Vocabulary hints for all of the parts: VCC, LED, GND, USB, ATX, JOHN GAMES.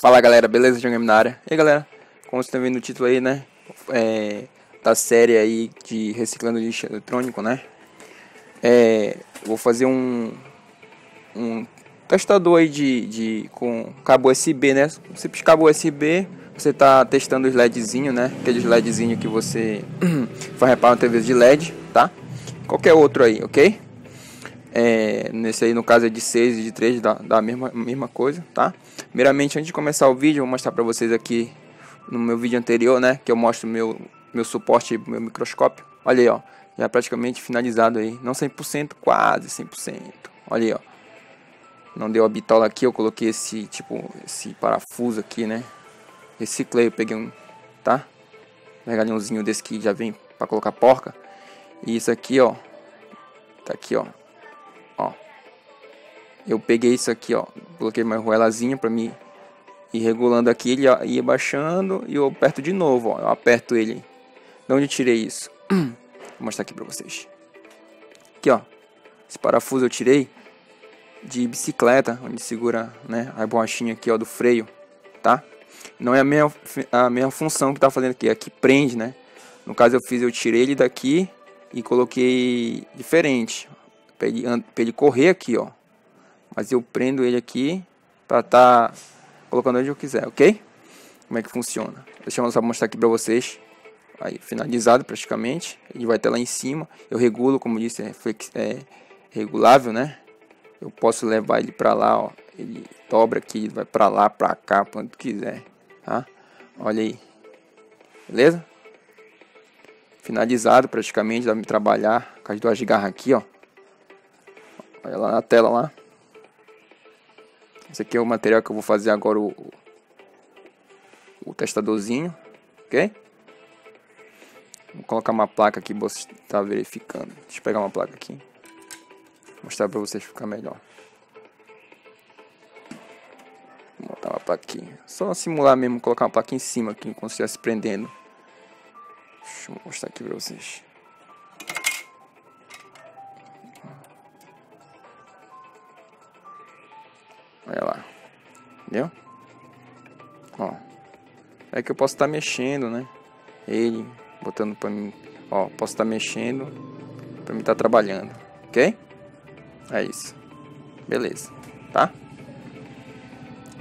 Fala galera, beleza? JOHN GAMES na área. E aí galera, como vocês estão vendo o título aí, né, da série aí de reciclando lixo eletrônico, né, vou fazer um testador aí com cabo USB, né. Você puxa cabo USB, você tá testando os LEDzinho, né, aqueles LEDzinho que você vai reparar na TV de LED, tá, qualquer outro aí, ok? Nesse aí no caso é de 6 e de 3, da mesma coisa, tá? Primeiramente, antes de começar o vídeo, eu vou mostrar pra vocês aqui no meu vídeo anterior, né, que eu mostro meu suporte pro meu microscópio. Olha aí, ó, já praticamente finalizado aí, não 100%, quase 100%. Olha aí, ó, não deu a bitola aqui, eu coloquei esse parafuso aqui, né, reciclei, eu peguei tá, regalhãozinho desse que já vem pra colocar porca. E isso aqui, ó, tá aqui, ó. Eu peguei isso aqui, ó, coloquei uma roelazinha pra mim ir regulando aqui, ele ia baixando e eu aperto de novo, ó, eu aperto ele. De onde eu tirei isso? Vou mostrar aqui pra vocês. Aqui, ó, esse parafuso eu tirei de bicicleta, onde segura, né, a borrachinha aqui, ó, do freio, tá? Não é a mesma função que tá fazendo aqui, aqui prende, né? No caso eu tirei ele daqui e coloquei diferente, pra ele correr aqui, ó. Mas eu prendo ele aqui para tá colocando onde eu quiser, ok? Como é que funciona? Deixa eu só mostrar aqui para vocês. Aí, finalizado praticamente. Ele vai até lá em cima. Eu regulo, como eu disse, é regulável, né? Eu posso levar ele para lá, ó. Ele dobra aqui, vai para lá, para cá, para onde quiser, tá? Olha aí. Beleza? Finalizado praticamente. Dá pra me trabalhar com as duas garras aqui, ó. Olha lá na tela lá. Esse aqui é o material que eu vou fazer agora o testadorzinho, ok? Vou colocar uma placa aqui, você tá verificando. Deixa eu pegar uma placa aqui, vou mostrar para vocês ficar melhor. Vou botar uma plaquinha, só simular mesmo, colocar uma placa em cima aqui, como se estivesse prendendo. Deixa eu mostrar aqui para vocês. Olha lá, entendeu? Ó, é que eu posso estar mexendo, né? Ele botando pra mim, ó, posso estar mexendo pra mim estar trabalhando, ok? É isso, beleza, tá?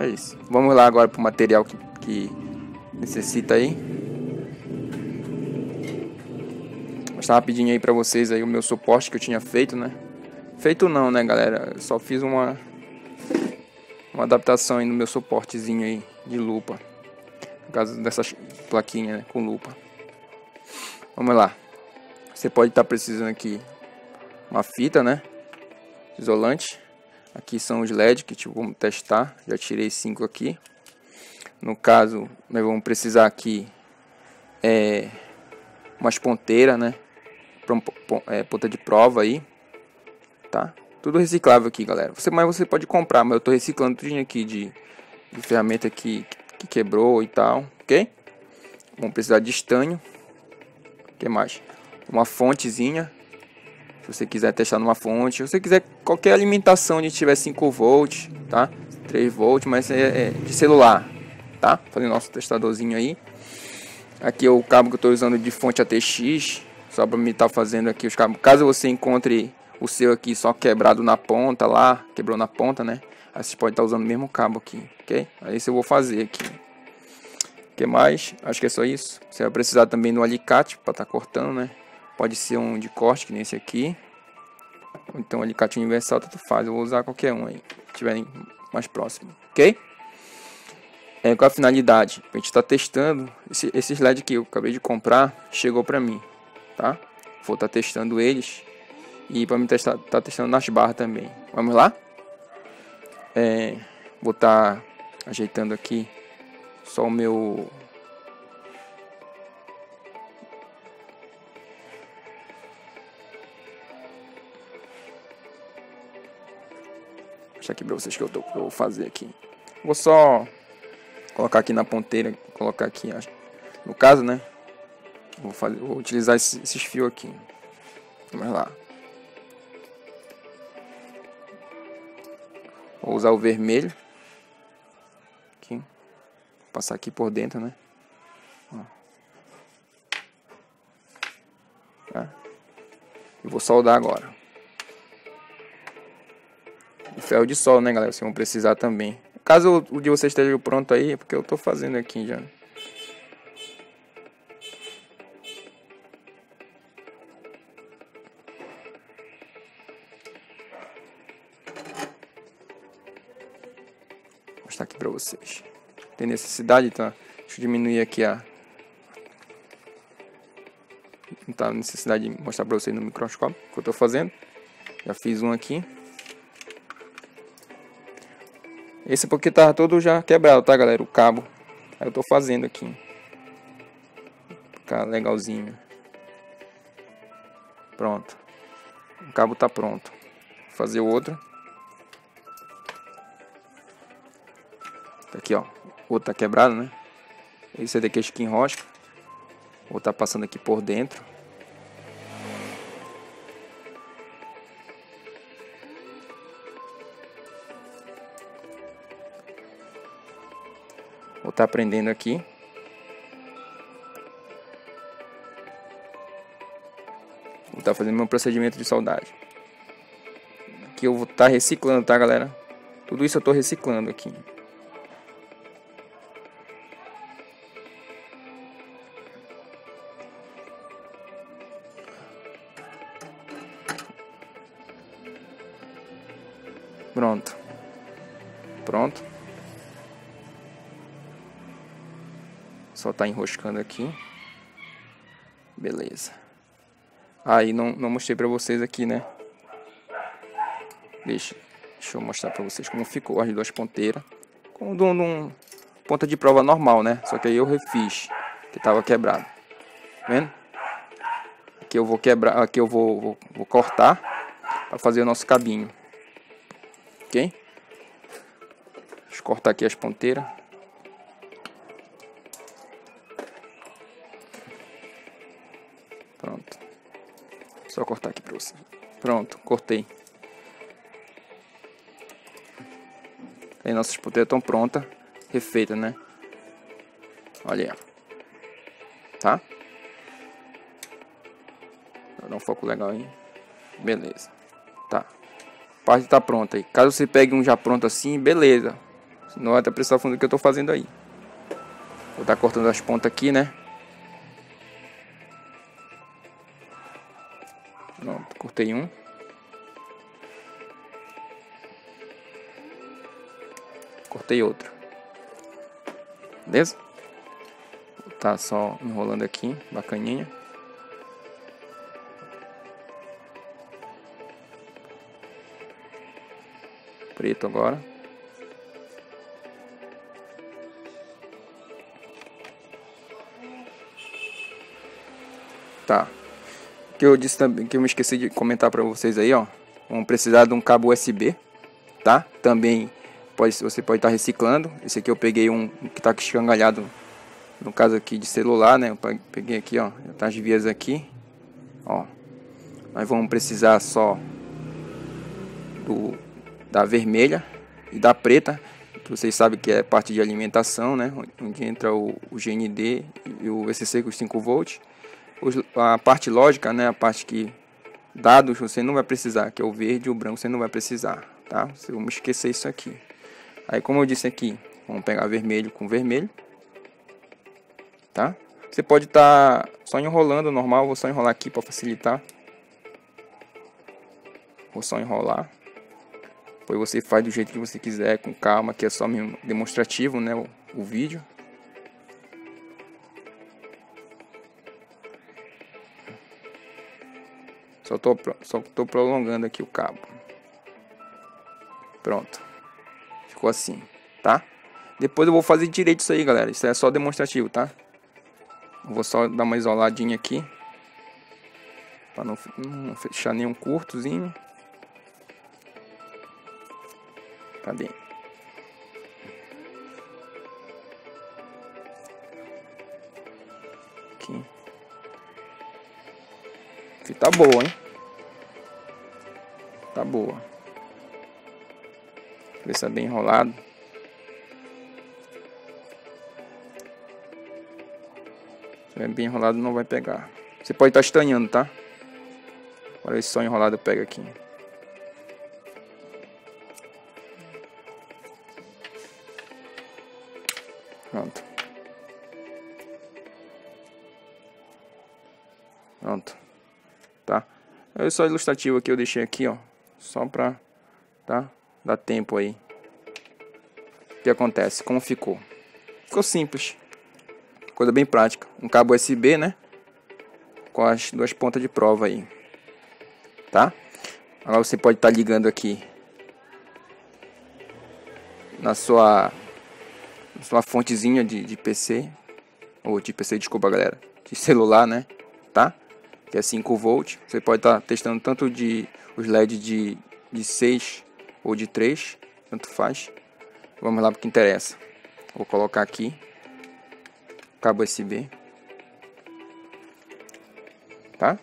É isso, vamos lá agora pro material que necessita aí. Vou mostrar rapidinho aí pra vocês aí o meu suporte que eu tinha feito, né? Feito não, né, galera? Eu só fiz uma adaptação aí no meu suportezinho aí de lupa, no caso dessas plaquinhas, né, com lupa. Vamos lá, você pode estar precisando aqui uma fita, né, isolante. Aqui são os LED que tipo, vamos testar, já tirei 5 aqui. No caso nós vamos precisar aqui umas ponteiras, né, ponta de prova aí, tá? Tudo reciclável aqui, galera. Mas você pode comprar, mas eu tô reciclando tudinho aqui de ferramenta que quebrou e tal, ok? Vamos precisar de estanho. O que mais? Uma fontezinha. Se você quiser testar numa fonte. Se você quiser qualquer alimentação onde tiver 5 volts, tá? 3 volts, mas é de celular, tá? Fazer o nosso testadorzinho aí. Aqui é o cabo que eu tô usando de fonte ATX. Só para me estar fazendo aqui os cabos. Caso você encontre o seu aqui só quebrado na ponta lá, quebrou na ponta, né? Aí você pode estar usando o mesmo cabo aqui, ok? Aí isso eu vou fazer aqui. O que mais? Acho que é só isso. Você vai precisar também do alicate para estar cortando, né? Pode ser um de corte, que nem esse aqui. Ou então um alicate universal, tanto faz. Eu vou usar qualquer um aí, que tiverem mais próximo, ok? Qual a finalidade? A gente está testando. Esses LED que eu acabei de comprar, chegou para mim, tá? Vou estar testando eles. E para mim tá testando nas barras também. Vamos lá? Vou estar ajeitando aqui só o meu... Vou mostrar aqui para vocês que eu vou fazer aqui. Vou só colocar aqui na ponteira, colocar aqui, no caso, né? Vou utilizar esses fios aqui. Vamos lá. Vou usar o vermelho aqui. passar aqui por dentro, né? Ó. Tá? Eu vou soldar agora. E ferro de solda, né, galera? Vocês vão precisar também. Caso o de vocês esteja pronto aí, é porque eu tô fazendo aqui já. Vou mostrar aqui pra vocês. Tem necessidade, tá? Deixa eu diminuir aqui a... Não tá necessidade de mostrar pra vocês no microscópio o que eu tô fazendo. Já fiz um aqui. Esse porque tava todo já quebrado, tá, galera? O cabo. Aí eu tô fazendo aqui. Ficar legalzinho. Pronto. O cabo tá pronto. Vou fazer o outro. Tá aqui, ó. O outro tá quebrado, né? Esse daqui é skin rosca. Vou tá passando aqui por dentro. Vou tá prendendo aqui. Vou tá fazendo meu procedimento de soldagem. Aqui eu vou tá reciclando, tá, galera? Tudo isso eu tô reciclando aqui. Pronto. Pronto. Só tá enroscando aqui. Beleza. Aí não mostrei pra vocês aqui, né? Deixa eu mostrar pra vocês como ficou as duas ponteiras. Com ponta de prova normal, né? Só que aí eu refiz, que tava quebrado. Tá vendo? Aqui eu vou quebrar, aqui eu vou cortar pra fazer o nosso cabinho. Deixa eu cortar aqui as ponteiras. Pronto. Só cortar aqui para você. Pronto, cortei. Aí nossas ponteiras estão prontas. Refeitas, né? Olha aí. Tá? Vou dar um foco legal aí. Beleza. Tá. Parte tá pronta aí. Caso você pegue um já pronto assim, beleza. Senão até precisa fundo do que eu tô fazendo aí. Vou tá cortando as pontas aqui, né? Pronto, cortei um. Cortei outro. Beleza? Tá só enrolando aqui, bacaninha. Preto agora. Tá. Que eu disse também, que eu me esqueci de comentar para vocês aí, ó. Vamos precisar de um cabo USB, tá? Também você pode estar reciclando. Esse aqui eu peguei um que tá escangalhado, no caso aqui de celular, né? Eu peguei aqui, ó, tá as vias aqui, ó. Nós vamos precisar só do da vermelha e da preta, que vocês sabem que é parte de alimentação, né? Onde entra o GND e o VCC com 5 volts. A parte lógica, né? A parte que dados você não vai precisar, que é o verde e o branco você não vai precisar, tá? Você vai esquecer isso aqui. Aí, como eu disse aqui, vamos pegar vermelho com vermelho, tá? Você pode estar só enrolando, normal, vou só enrolar aqui para facilitar. Vou só enrolar. Depois você faz do jeito que você quiser, com calma, que é só mesmo demonstrativo, né, o vídeo. Só tô prolongando aqui o cabo. Pronto. Ficou assim, tá? Depois eu vou fazer direito isso aí, galera. Isso é só demonstrativo, tá? Eu vou só dar uma isoladinha aqui. Pra não fechar nenhum curtozinho. Cadê? Aqui. Fita boa, hein? Tá boa. Deixa bem enrolado. É bem enrolado, não vai pegar. Você pode estar estranhando, tá? Olha só, enrolado pega aqui. Pronto. Pronto. Tá? É só ilustrativo aqui, eu deixei aqui, ó. Só pra, tá? Dar tempo aí. O que acontece? Como ficou? Ficou simples. Coisa bem prática. Um cabo USB, né? Com as duas pontas de prova aí. Tá? Agora você pode estar ligando aqui na sua fontezinha de PC. Ou de PC, desculpa, galera. De celular, né? Tá? Que é 5 volts. Você pode estar testando tanto os LEDs de 6 ou de 3. Tanto faz. Vamos lá para o que interessa. Vou colocar aqui. Cabo USB. Tá?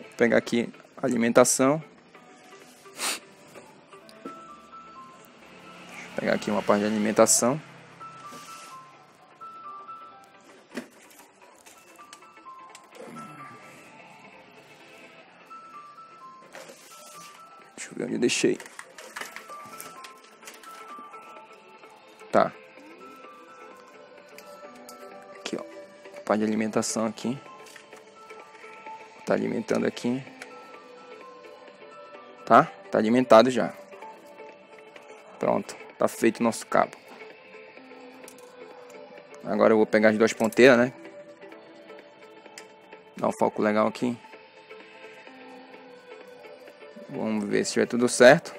Vou pegar aqui alimentação. Deixa eu pegar aqui uma parte de alimentação. Deixa eu ver onde eu deixei. Tá. Aqui, ó. A parte de alimentação aqui. Tá alimentando aqui. Tá? Tá alimentado já. Pronto. Tá feito o nosso cabo. Agora eu vou pegar as duas ponteiras, né? Dá um foco legal aqui. Vamos ver se tiver tudo certo.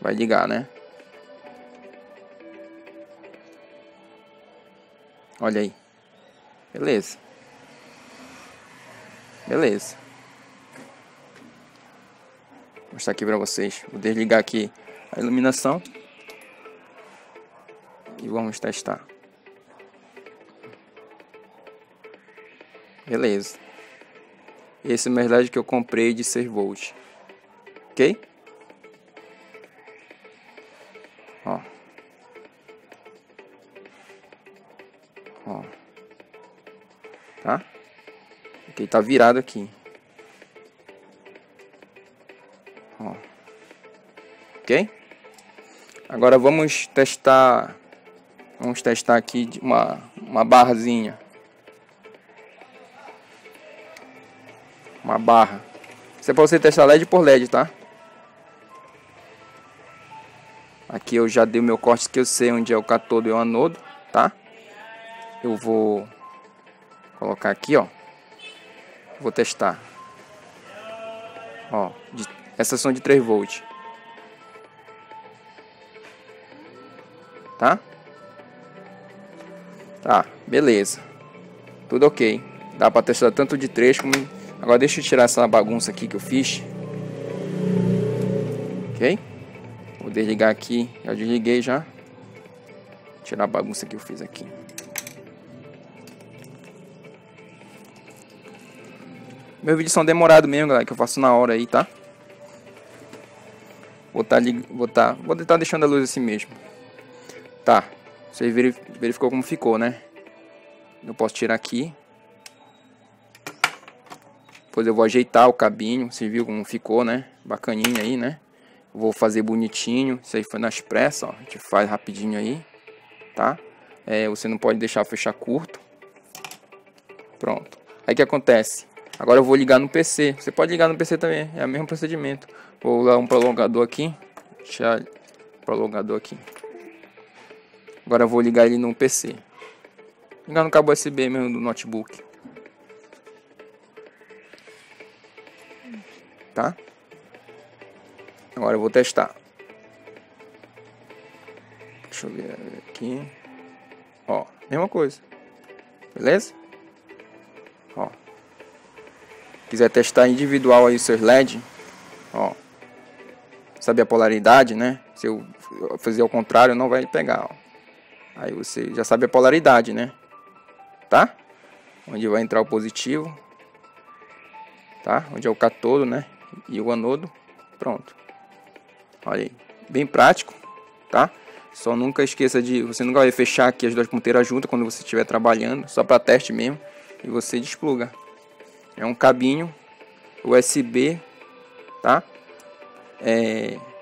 Vai ligar, né? Olha aí. Beleza. Beleza. Vou mostrar aqui pra vocês. Vou desligar aqui a iluminação. E vamos testar. Beleza. Esse é o meu LED que eu comprei de 6 volts. Ok? Ó. Ó. Tá? Ok, tá virado aqui. Ó. Ok? Agora vamos testar. Vamos testar aqui uma barrazinha. Uma barra. Isso é para você testar LED por LED, tá? Aqui eu já dei o meu corte que eu sei onde é o catodo e o anodo, tá? Eu vou colocar aqui, ó. Vou testar. Ó, essas são de 3 volts. Tá? Tá, beleza. Tudo ok. Dá para testar tanto de 3 como... Agora deixa eu tirar essa bagunça aqui que eu fiz. Ok? Vou desligar aqui. Já desliguei já. Tirar a bagunça que eu fiz aqui. Meus vídeos são demorados mesmo, galera. Que eu faço na hora aí, tá? Vou estar deixando a luz assim mesmo. Tá. Vocês verificou como ficou, né? Eu posso tirar aqui. Depois eu vou ajeitar o cabinho. Você viu como ficou, né? Bacaninha aí, né? Vou fazer bonitinho. Isso aí foi nas pressas, ó. A gente faz rapidinho aí, tá? É, você não pode deixar fechar curto. Pronto. Aí o que acontece? Agora eu vou ligar no PC. Você pode ligar no PC também. É o mesmo procedimento. Vou usar um prolongador aqui. Deixa o prolongador aqui. Agora eu vou ligar ele no PC. Ligar no cabo USB mesmo do notebook. Tá? Agora eu vou testar. Deixa eu ver aqui. Ó, mesma coisa. Beleza? Ó. Quiser testar individual aí os seus LED, ó. Saber a polaridade, né? Se eu fizer o contrário, não vai pegar, ó. Aí você já sabe a polaridade, né? Tá? Onde vai entrar o positivo, tá? Onde é o catodo, né? E o anodo. Pronto. Olha aí. Bem prático, tá? Só nunca esqueça de, você nunca vai fechar aqui as duas ponteiras juntas quando você estiver trabalhando, só para teste mesmo. E você despluga. É um cabinho USB, tá?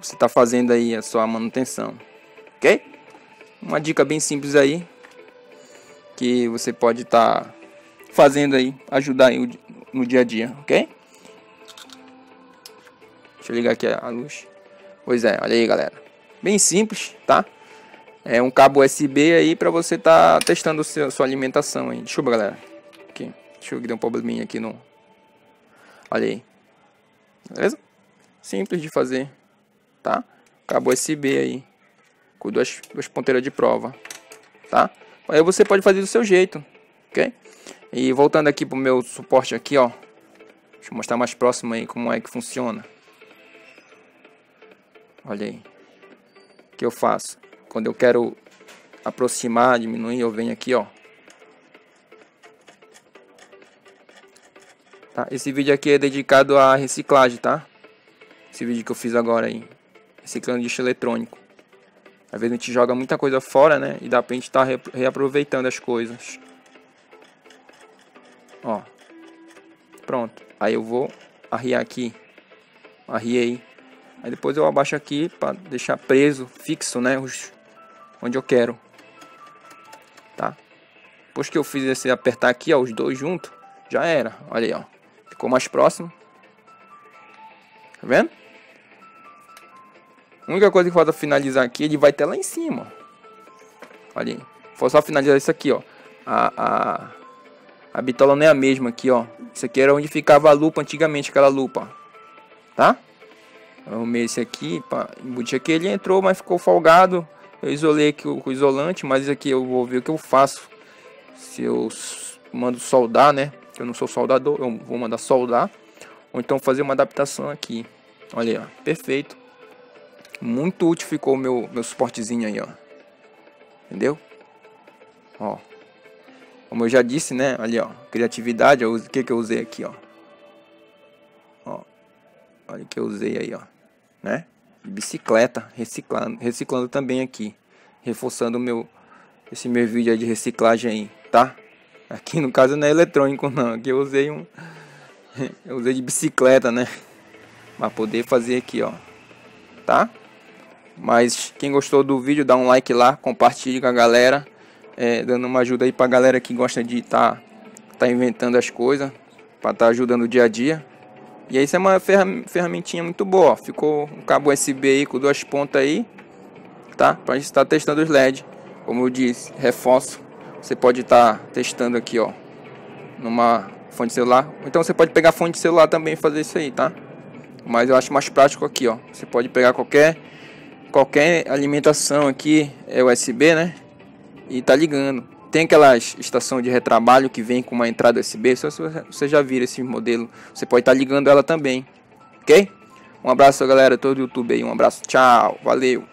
Você tá fazendo aí a sua manutenção, ok? Uma dica bem simples aí que você pode estar fazendo aí, ajudar aí no dia a dia, ok? Deixa eu ligar aqui a luz. Pois é, olha aí, galera. Bem simples, tá? É um cabo USB aí para você estar testando sua alimentação aí. Deixa eu ver, galera. Aqui. Deixa eu dar um probleminha aqui no... Olha aí. Beleza? Simples de fazer, tá? Cabo USB aí. Com duas ponteiras de prova, tá? Aí você pode fazer do seu jeito, ok? E voltando aqui pro meu suporte aqui, ó. Deixa eu mostrar mais próximo aí como é que funciona. Olha aí. O que eu faço? Quando eu quero aproximar, diminuir, eu venho aqui, ó. Tá? Esse vídeo aqui é dedicado à reciclagem, tá? Esse vídeo que eu fiz agora aí. Reciclando lixo eletrônico. Às vezes a gente joga muita coisa fora, né? E dá pra gente tá reaproveitando as coisas. Ó. Pronto. Aí eu vou arriar aqui. Arriei. Aí depois eu abaixo aqui para deixar preso, fixo, né? Onde eu quero. Tá? Depois que eu fiz esse apertar aqui, ó, os dois juntos, já era. Olha aí, ó. Ficou mais próximo. Tá vendo? A única coisa que falta finalizar aqui, ele vai até lá em cima. Olha aí. Vou só finalizar isso aqui, ó. A bitola não é a mesma aqui, ó. Isso aqui era onde ficava a lupa antigamente, aquela lupa. Tá? Arrumei esse aqui, pá, embute aqui, ele entrou, mas ficou folgado. Eu isolei aqui com o isolante, mas aqui eu vou ver o que eu faço. Se eu mando soldar, né? Eu não sou soldador, eu vou mandar soldar. Ou então fazer uma adaptação aqui. Olha aí, ó, perfeito. Muito útil ficou o meu suportezinho aí, ó. Entendeu? Ó. Como eu já disse, né? Ali, ó. Criatividade, o que eu usei aqui, ó. Ó. Olha o que eu usei aí, ó. Né? Bicicleta, reciclando também aqui, reforçando esse meu vídeo aí de reciclagem aí, tá? Aqui no caso não é eletrônico não, aqui eu usei de bicicleta, né? Para poder fazer aqui, ó, tá? Mas quem gostou do vídeo, dá um like lá, compartilha com a galera, dando uma ajuda aí para a galera que gosta de tá inventando as coisas, para tá ajudando o dia a dia. E isso é uma ferramentinha muito boa, ó. Ficou um cabo USB aí com duas pontas aí, tá? Pra gente estar testando os LED. Como eu disse, reforço. Você pode estar testando aqui, ó, numa fonte celular. Então você pode pegar fonte celular também e fazer isso aí, tá? Mas eu acho mais prático aqui, ó. Você pode pegar qualquer alimentação aqui, é USB, né? E tá ligando. Tem aquelas estações de retrabalho que vem com uma entrada USB. Só se você já vira esse modelo. Você pode estar ligando ela também. Ok? Um abraço, galera. Todo o YouTube aí. Um abraço. Tchau. Valeu.